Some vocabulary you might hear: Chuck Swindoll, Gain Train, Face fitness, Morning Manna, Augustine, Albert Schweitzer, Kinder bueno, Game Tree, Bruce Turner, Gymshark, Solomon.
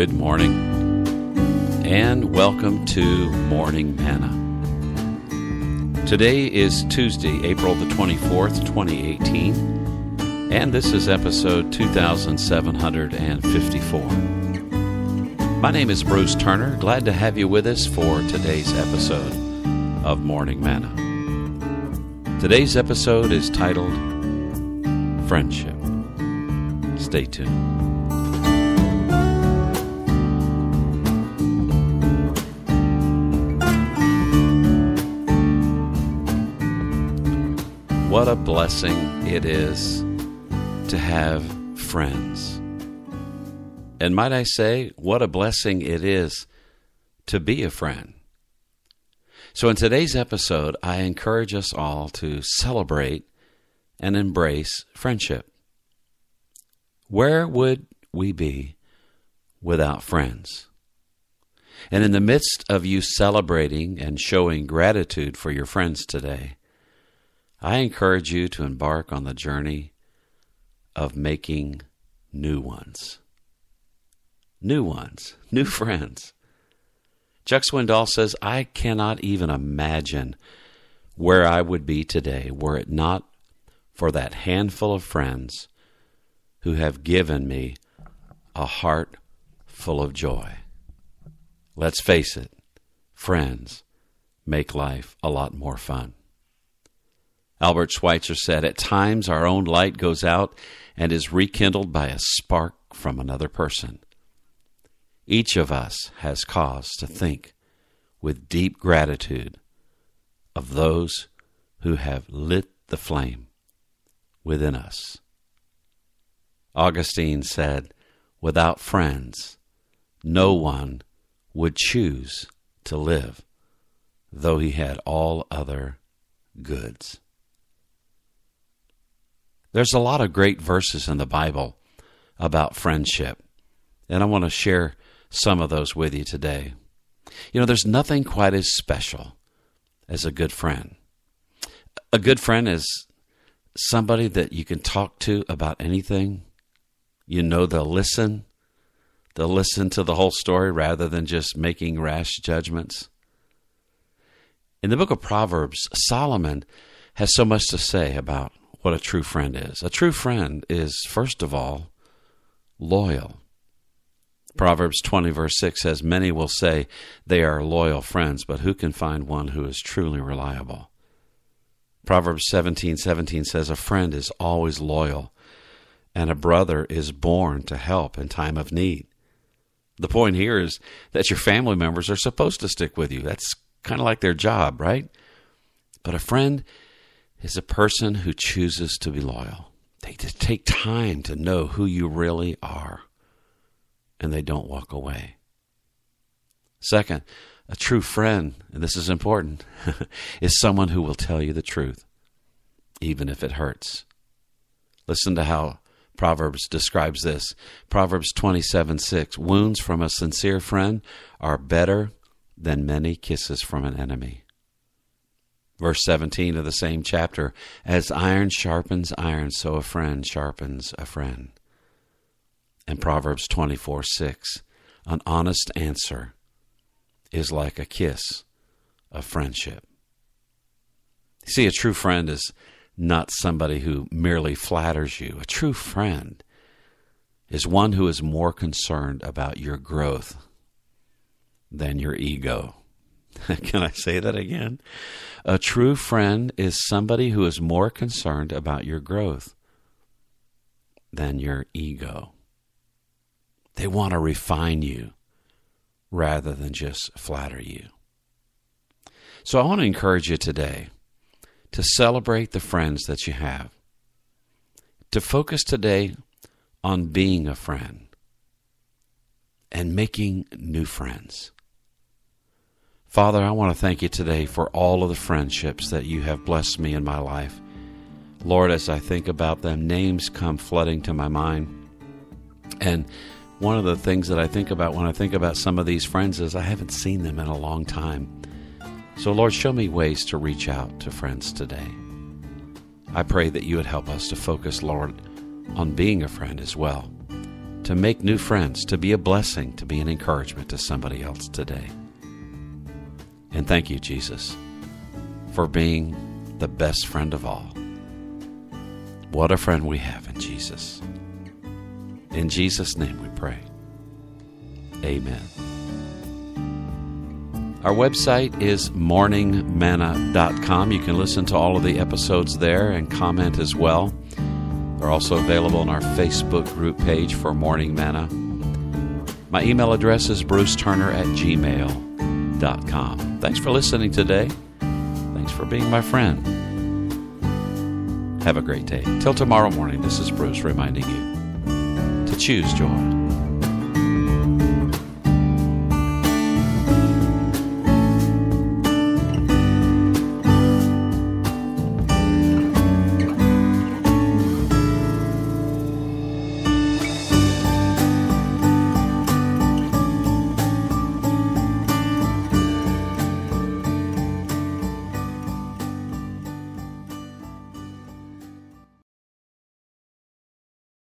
Good morning, and welcome to Morning Manna. Today is Tuesday, April the 24th, 2018, and this is episode 2754. My name is Bruce Turner. Glad to have you with us for today's episode of Morning Manna. Today's episode is titled Friendship. Stay tuned. What a blessing it is to have friends. And might I say, what a blessing it is to be a friend. So in today's episode, I encourage us all to celebrate and embrace friendship. Where would we be without friends? And in the midst of you celebrating and showing gratitude for your friends today, I encourage you to embark on the journey of making new ones. New ones, new friends. Chuck Swindoll says, I cannot even imagine where I would be today were it not for that handful of friends who have given me a heart full of joy. Let's face it, friends make life a lot more fun. Albert Schweitzer said, at times our own light goes out and is rekindled by a spark from another person. Each of us has cause to think with deep gratitude of those who have lit the flame within us. Augustine said, without friends, no one would choose to live, though he had all other goods. There's a lot of great verses in the Bible about friendship, and I want to share some of those with you today. You know, there's nothing quite as special as a good friend. A good friend is somebody that you can talk to about anything. You know, they'll listen to the whole story rather than just making rash judgments. In the book of Proverbs, Solomon has so much to say about what a true friend is. A true friend is, first of all, loyal. Proverbs 20 verse 6 says, many will say they are loyal friends, but who can find one who is truly reliable? Proverbs 17:17 says, a friend is always loyal, and a brother is born to help in time of need. The point here is that your family members are supposed to stick with you. That's kind of like their job, right? But a friend is a person who chooses to be loyal. They just take time to know who you really are, and they don't walk away. Second, a true friend, and this is important, is someone who will tell you the truth, even if it hurts. Listen to how Proverbs describes this. Proverbs 27:6, wounds from a sincere friend are better than many kisses from an enemy. Verse 17 of the same chapter, as iron sharpens iron, so a friend sharpens a friend. And Proverbs 24:6, an honest answer is like a kiss of friendship. See, a true friend is not somebody who merely flatters you. A true friend is one who is more concerned about your growth than your ego. Can I say that again? A true friend is somebody who is more concerned about your growth than your ego. They want to refine you rather than just flatter you. So I want to encourage you today to celebrate the friends that you have, to focus today on being a friend and making new friends. Father, I want to thank you today for all of the friendships that you have blessed me in my life. Lord, as I think about them, names come flooding to my mind. And one of the things that I think about when I think about some of these friends is I haven't seen them in a long time. So Lord, show me ways to reach out to friends today. I pray that you would help us to focus, Lord, on being a friend as well, to make new friends, to be a blessing, to be an encouragement to somebody else today. And thank you, Jesus, for being the best friend of all. What a friend we have in Jesus. In Jesus' name we pray. Amen. Our website is morningmanna.com. You can listen to all of the episodes there and comment as well. They're also available on our Facebook group page for Morning Manna. My email address is bruceturner@gmail.com. Thanks for listening today. Thanks for being my friend. Have a great day. Till tomorrow morning, this is Bruce reminding you to choose joy.